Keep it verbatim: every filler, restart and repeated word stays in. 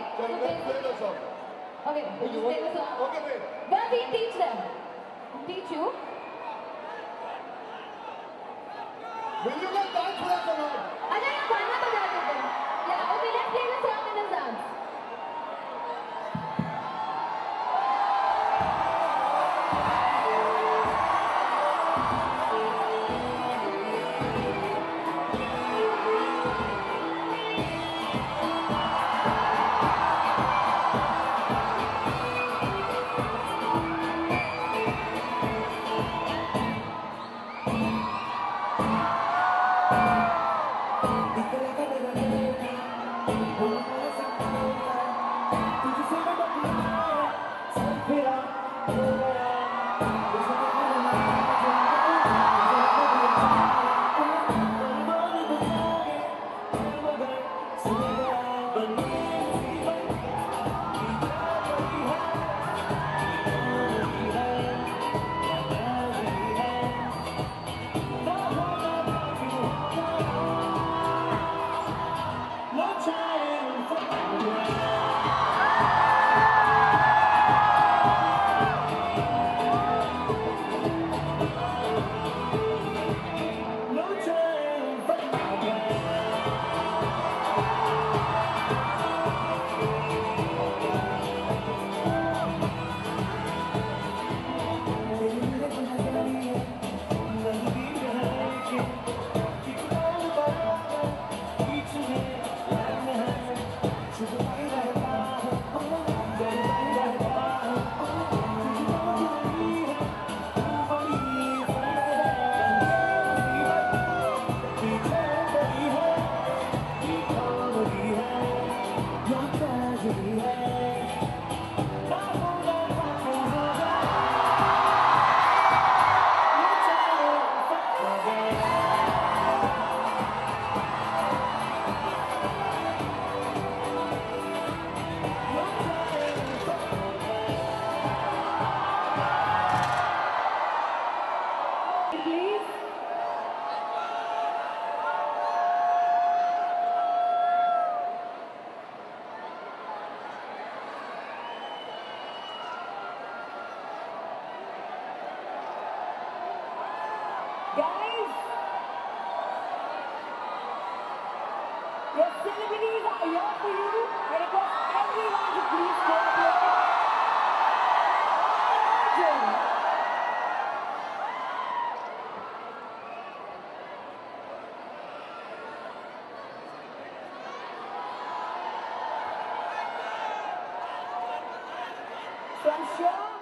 Okay. Can you play the song? Okay. Will you play the song? Okay, wait. Well, we teach them. Teach you. Will you guys dance for us or not? Ajay, you can dance with them. Yeah. Okay. Let's play the song and let's dance. Guys, your celebrities are here for you. I request everyone to please go to your origin. So I'm sure